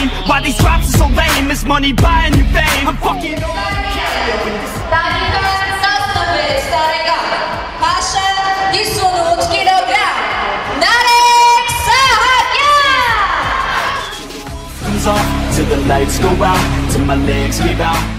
game. Why these raps are so lame? Is money buying you fame? I'm fucking Masha, this one 1 kilogram. Narek Sahakyan. Comes off till the lights go out, till my legs give out.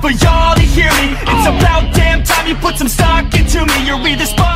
For y'all to hear me, it's about damn time you put some stock into me. You're either spot